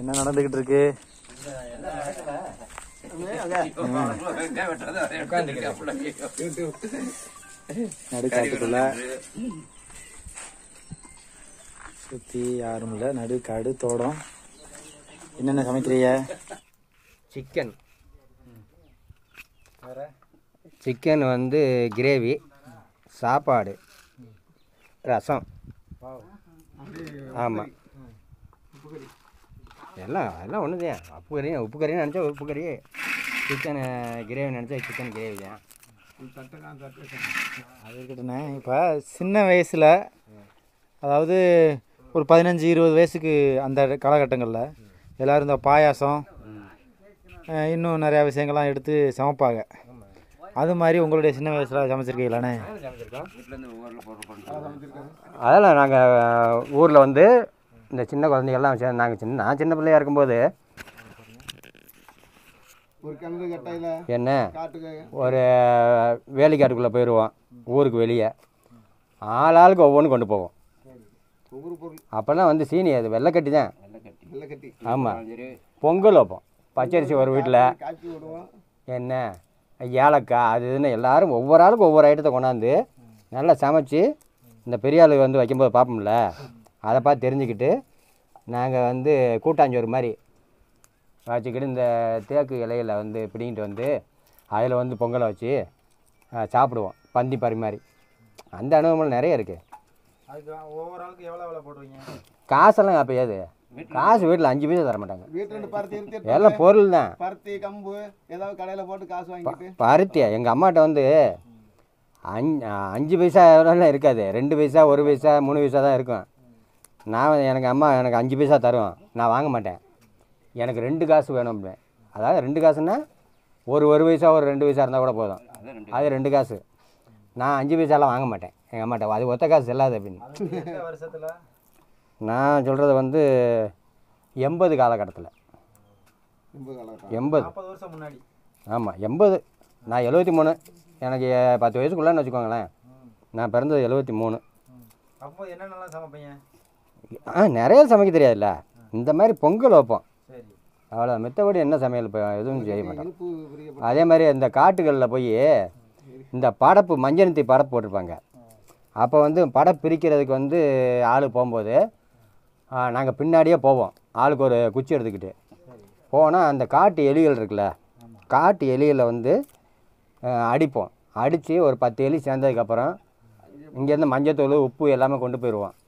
என்ன நடந்துகிட்டு இருக்கு? நடுக்காட்டுக்குள்ள சுத்தி யாரும் இல்ல, நடுக்காடு தோடம். என்னென்ன சமைக்கிறீங்க? சிக்கன், சிக்கன் வந்து கிரேவி, சாப்பாடு, ரசம். ஆமாம், எல்லாம் எல்லாம் ஒன்று தான். உப்பு கறி, உப்பு கறின்னு நினச்சா உப்பு கறி, சிக்கன் கிரேவி நினச்சா சிக்கன் கிரேவி தான். அது இருக்கட்டுண்ணே. இப்போ சின்ன வயசில், அதாவது ஒரு 15-20 வயசுக்கு அந்த காலகட்டங்களில் எல்லோரும் இந்த பாயாசம் இன்னும் நிறையா விஷயங்கள்லாம் எடுத்து சமைப்பாங்க. அது மாதிரி உங்களுடைய சின்ன வயசில் சமைச்சிருக்கீங்களாண்ணே? அதெல்லாம் நாங்கள் ஊரில் வந்து இந்த சின்ன குழந்தைகள்லாம் சேர்ந்து, நாங்கள் நான் சின்ன பிள்ளையாக இருக்கும்போது என்ன ஒரு வேலிக்காட்டுக்குள்ளே போயிடுவோம். ஊருக்கு வெளியே ஆளாளுக்கு ஒவ்வொன்றும் கொண்டு போவோம். அப்போல்லாம் வந்து சீனி, அது வெள்ளைக்கட்டி தான். ஆமாம், பொங்கல் வைப்போம். பச்சரிசி ஒரு வீட்டில், என்ன ஏலக்காய், அது இதுன்னு எல்லோரும் ஒவ்வொரு ஆளுக்கும் ஒவ்வொரு ஐட்டத்தை கொண்டாந்து நல்லா சமைச்சு இந்த பெரிய ஆளு வந்து வைக்கும்போது பார்ப்போம்ல, அதை பார்த்து தெரிஞ்சுக்கிட்டு நாங்கள் வந்து கூட்டாஞ்சோறு மாதிரி வச்சுக்கிட்டு இந்த தேக்கு இலையில் வந்து பிடிங்கிட்டு வந்து அதில் வந்து பொங்கலை வச்சு சாப்பிடுவோம். பந்தி பறி மாதிரி அந்த அனுபவம் நிறைய இருக்குது. காசெல்லாம் அப்போ ஏது, காசு வீட்டில் 5 பைசா தர மாட்டாங்க. எல்லாம் பொருள் தான். பருத்தியா எங்கள் அம்மாட்ட வந்து 5 பைசா இருக்காது, 2 பைசா 1 பைசா 3 பைசா தான் இருக்கும். நான் எனக்கு அம்மா எனக்கு 5 பைசா தருவோம், நான் வாங்க மாட்டேன். எனக்கு 2 காசு வேணும். அதாவது 2 காசுன்னா ஒரு பைசா ஒரு 2 பைசா இருந்தால் கூட போதும். அது 2 காசு. நான் 5 பைசாலாம் வாங்க மாட்டேன் எங்கள் அம்மாட்ட. அது ஒத்த காசு செல்லாது அப்படின்னு. வருஷத்தில் நான் சொல்கிறது வந்து 80 காலகட்டத்தில், 80 வருஷம் முன்னாடி. ஆமாம், 80. நான் 73, எனக்கு 10 வயசுக்குள்ளான்னு வச்சுக்கோங்களேன். நான் பிறந்தது 73. அப்போ என்னென்னலாம் சமைப்பீங்க? நிறைய சமைக்க தெரியாதுல்ல. இந்த மாதிரி பொங்கல் வைப்போம், அவ்வளோ. மற்றபடி என்ன சமையல் எதுவும் செய்ய மாட்டோம். அதே மாதிரி இந்த காட்டுகளில் போய் இந்த படப்பு, மஞ்சனத்தி படப்பு போட்டிருப்பாங்க. அப்போ வந்து படம் பிரிக்கிறதுக்கு வந்து ஆள் போகும்போது நாங்கள் பின்னாடியே போவோம், ஆளுக்கு ஒரு குச்சி எடுத்துக்கிட்டு போனால் அந்த காட்டு எலிகள் இருக்குல்ல, காட்டு எலிகளை வந்து அடிப்போம். அடித்து ஒரு 10 எலி சேர்ந்ததுக்கப்புறம் இங்கேருந்து மஞ்சத்தூள், உப்பு எல்லாமே கொண்டு போயிடுவோம்.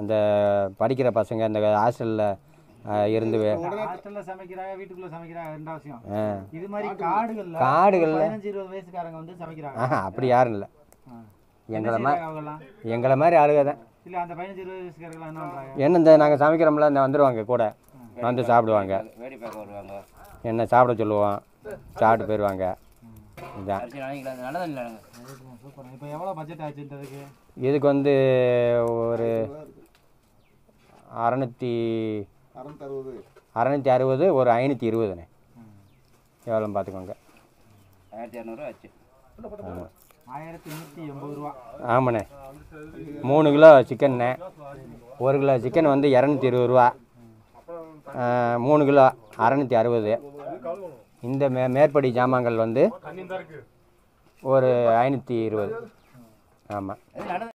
அந்த படிக்கிற பசங்க அந்த ஹாஸ்டலில் இருந்து சமைக்கிறாங்க, வீட்டுக்குள்ளே சமைக்கிறாங்க. காடுகளில் அப்படி யாரும் இல்லை. எங்களை மாதிரி ஆளுக தான். என்ன இந்த நாங்கள் சமைக்கிறோம்ல, இந்த வந்துடுவாங்க, கூட வந்து சாப்பிடுவாங்க, என்ன சாப்பிட சொல்லுவோம், சாப்பிட்டு போயிடுவாங்க. இதுக்கு வந்து ஒரு 660, ஒரு 520. எவ்வளோ பார்த்துக்கோங்க. 1200 ஆச்சு. ஆமாம், 1180 ரூபா. ஆமாண்ணே, 3 கிலோ சிக்கன்ண்ணே. 1 கிலோ சிக்கன் வந்து 220 ரூபா. 3 கிலோ 660. இந்த மேற்படி ஜாமான்கள் வந்து ஒரு 520. ஆமாம்.